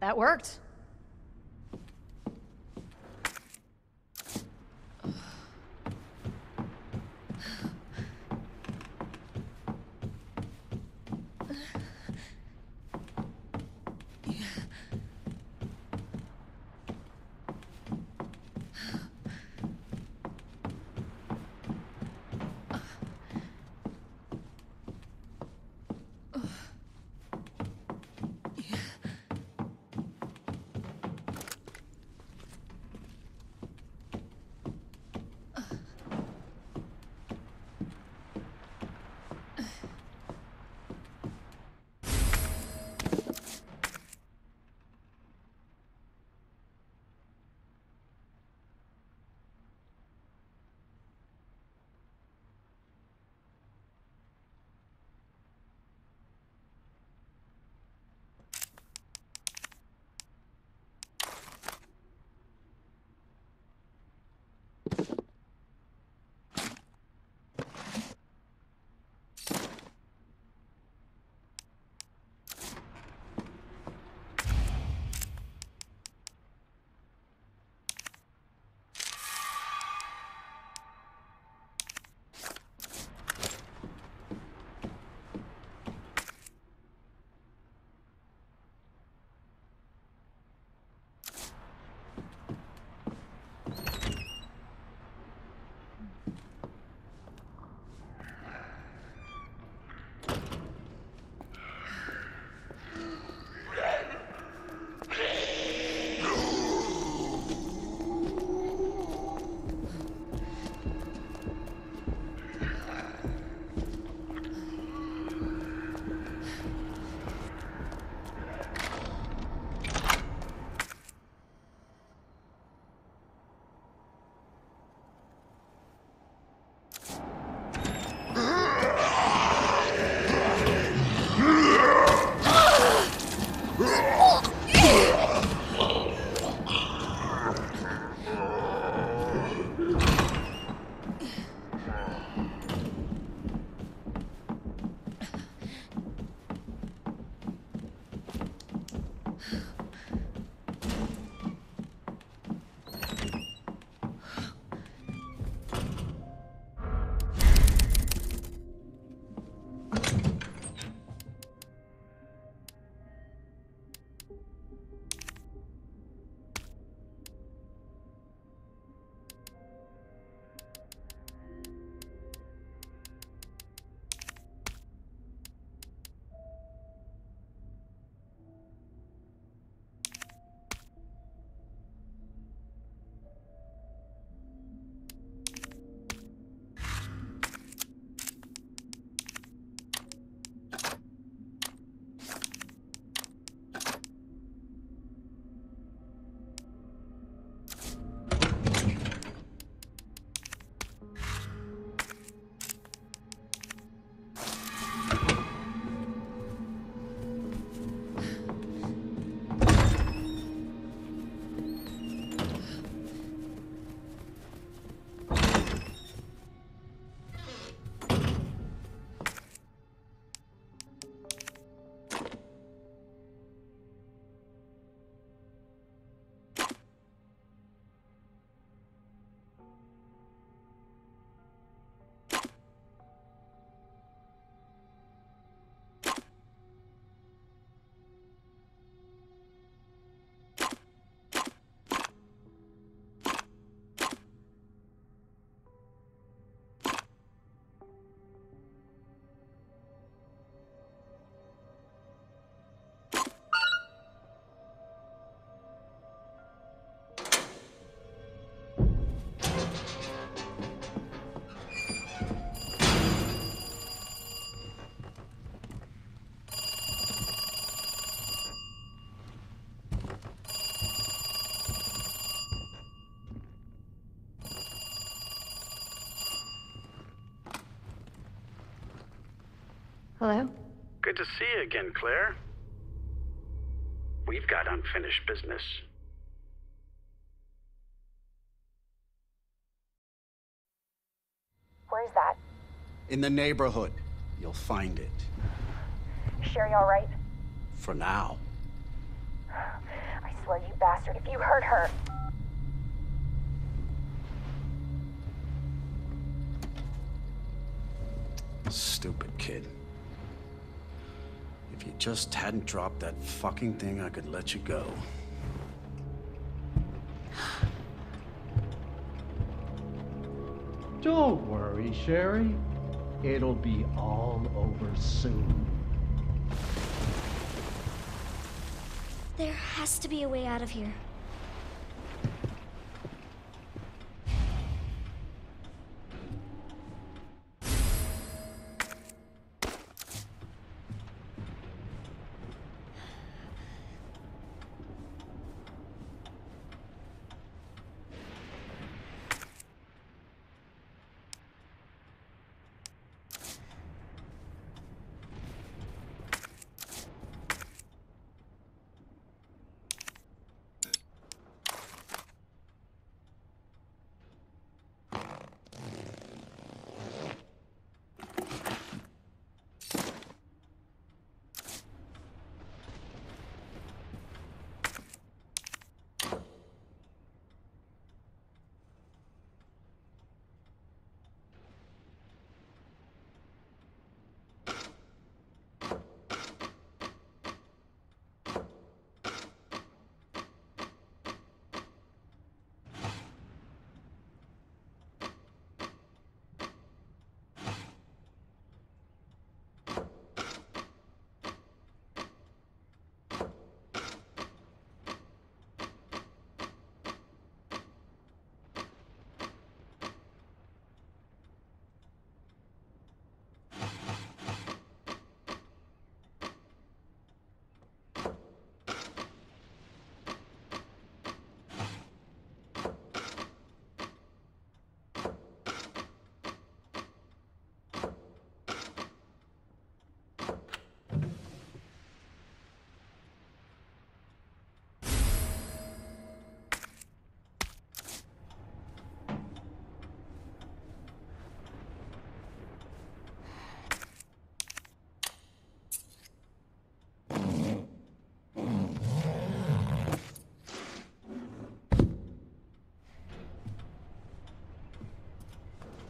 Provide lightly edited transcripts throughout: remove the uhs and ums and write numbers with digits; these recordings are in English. That worked. Hello? Good to see you again, Claire. We've got unfinished business. Where's that? In the neighborhood. You'll find it. Sherry all right? For now. I swear, you bastard, if you hurt her... Stupid kid. If you just hadn't dropped that fucking thing, I could let you go. Don't worry, Sherry. It'll be all over soon. There has to be a way out of here.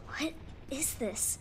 What is this?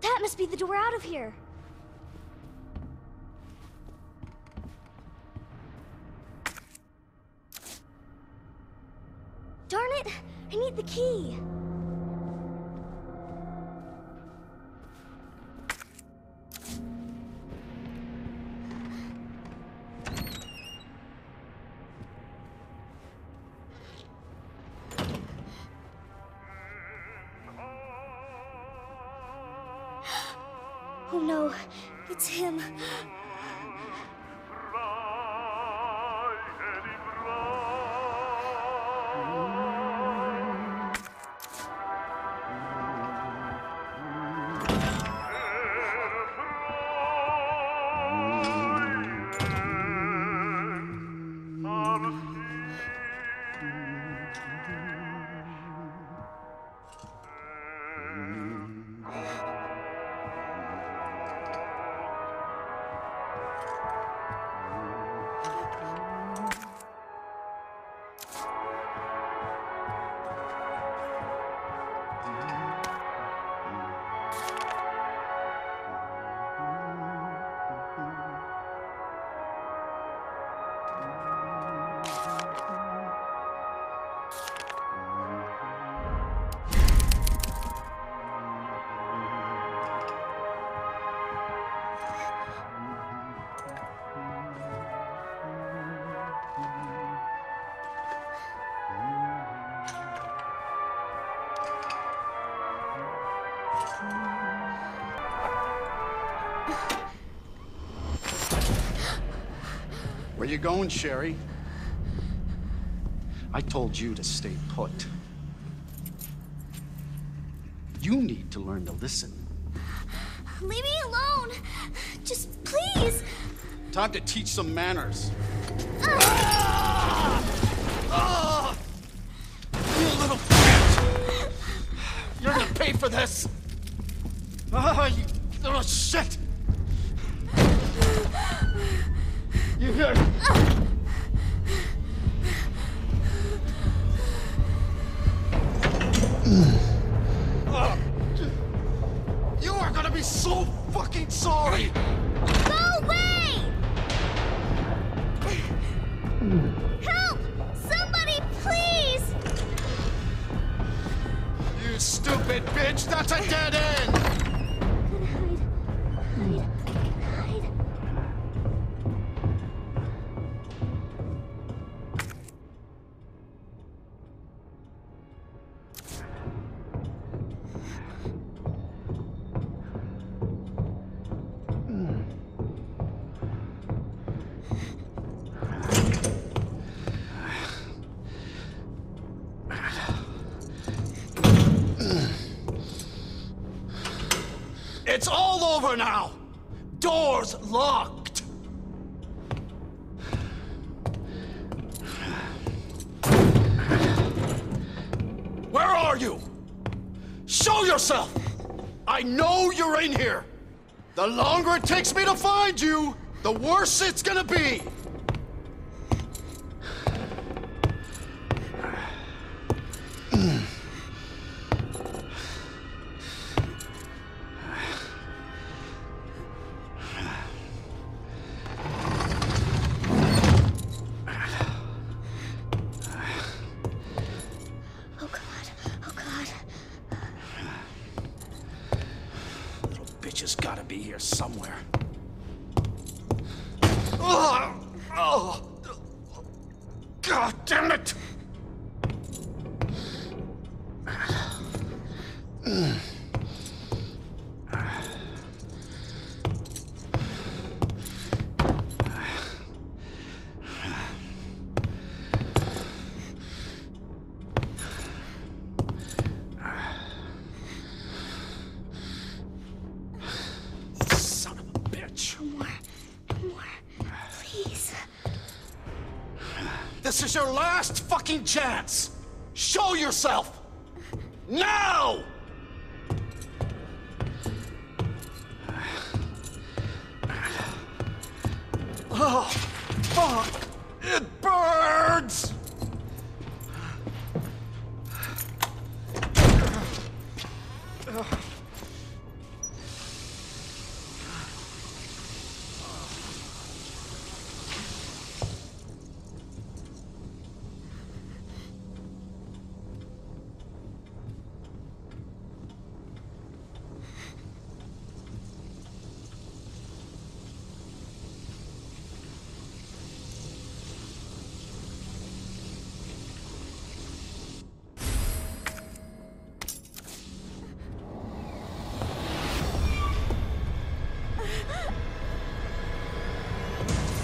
That must be the door out of here. Darn it! I need the key. Oh no, it's him. Where you going, Sherry? I told you to stay put. You need to learn to listen. Leave me alone! Just please! Time to teach some manners. You little bitch! You're gonna pay for this! You little shit! You hear me? You are gonna be so fucking sorry! Go away! Help! Somebody, please! You stupid bitch! That's a dead end! It's all over now! Doors locked! Where are you? Show yourself! I know you're in here! The longer it takes me to find you, the worse it's gonna be! She's gotta be here somewhere. Oh, God damn it! This is your last fucking chance! Show yourself! Now! Oh, fuck! It burns!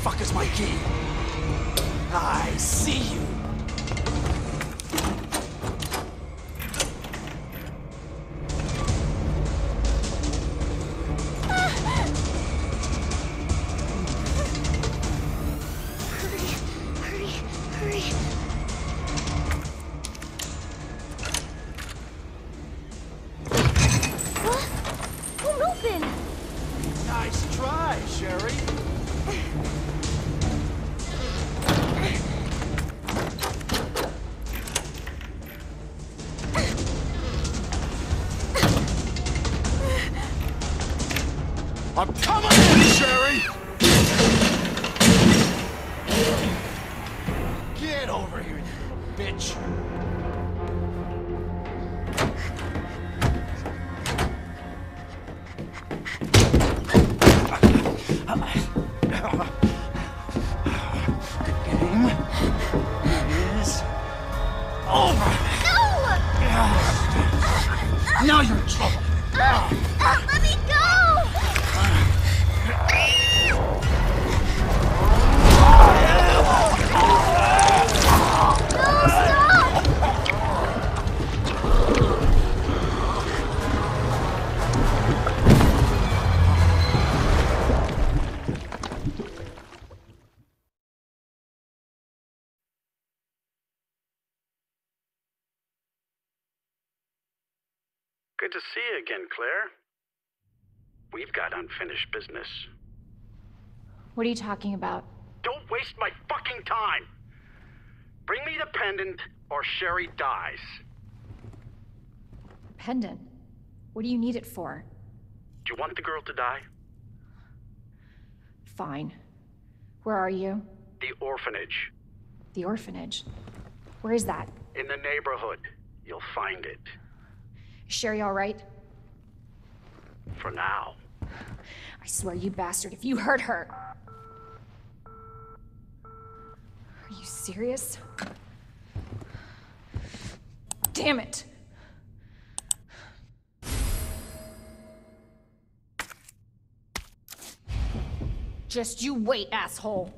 Fuck is my key? I see you. Hurry, hurry, hurry. I'm coming in, Sherry! Get over here, you little bitch! The game is over! No! Now you're in trouble! Let me go! Oh, yeah. Good to see you again, Claire. We've got unfinished business. What are you talking about? Don't waste my fucking time! Bring me the pendant, or Sherry dies. Pendant? What do you need it for? Do you want the girl to die? Fine. Where are you? The orphanage. The orphanage? Where is that? In the neighborhood. You'll find it. Is Sherry all right? For now. I swear, you bastard, if you hurt her... Are you serious? Damn it! Just you wait, asshole!